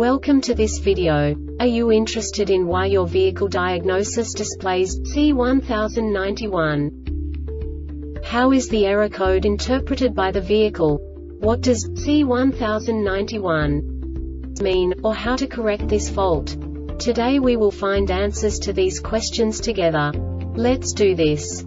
Welcome to this video. Are you interested in why your vehicle diagnosis displays C1091? How is the error code interpreted by the vehicle? What does C1091 mean, or how to correct this fault? Today we will find answers to these questions together. Let's do this.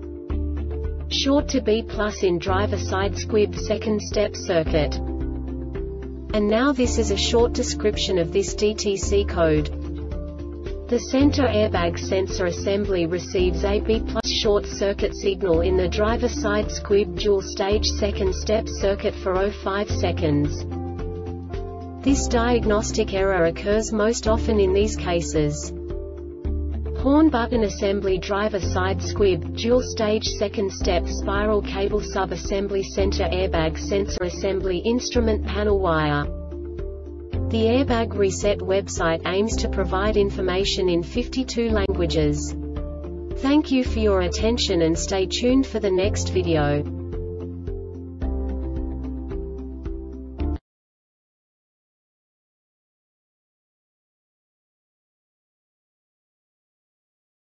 short to B+ in driver side squib second step circuit. And now this is a short description of this DTC code. The center airbag sensor assembly receives a B+ short circuit signal in the driver side squib dual stage second step circuit for 0.5 seconds. This diagnostic error occurs most often in these cases: horn button assembly driver side squib, dual stage second step spiral cable sub-assembly center airbag sensor assembly instrument panel wire. The Airbag Reset website aims to provide information in 52 languages. Thank you for your attention and stay tuned for the next video.